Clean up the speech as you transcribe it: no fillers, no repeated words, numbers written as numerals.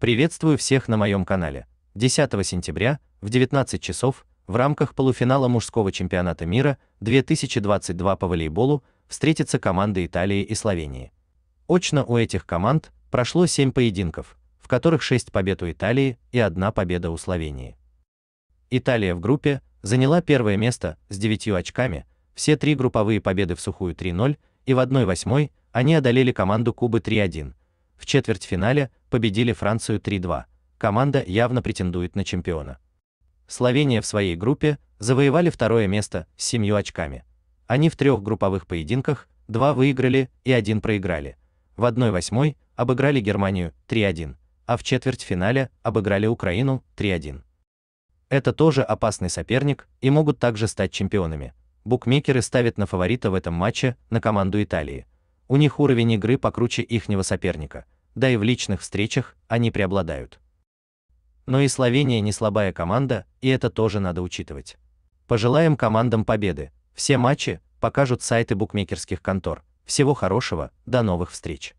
Приветствую всех на моем канале. 10 сентября в 19 часов в рамках полуфинала мужского чемпионата мира 2022 по волейболу встретятся команды Италии и Словении. Очно у этих команд прошло 7 поединков, в которых 6 побед у Италии и 1 победа у Словении. Италия в группе заняла первое место с 9 очками, все 3 групповые победы в сухую 3-0, и в 1/8 они одолели команду Кубы 3-1. В четвертьфинале победили Францию 3-2. Команда явно претендует на чемпиона. Словения в своей группе завоевали второе место с 7 очками. Они в 3 групповых поединках 2 выиграли и 1 проиграли. В 1/8 обыграли Германию 3-1, а в четвертьфинале обыграли Украину 3-1. Это тоже опасный соперник и могут также стать чемпионами. Букмекеры ставят на фаворита в этом матче на команду Италии. У них уровень игры покруче ихнего соперника, да и в личных встречах они преобладают. Но и Словения не слабая команда, и это тоже надо учитывать. Пожелаем командам победы. Все матчи покажут сайты букмекерских контор. Всего хорошего, до новых встреч.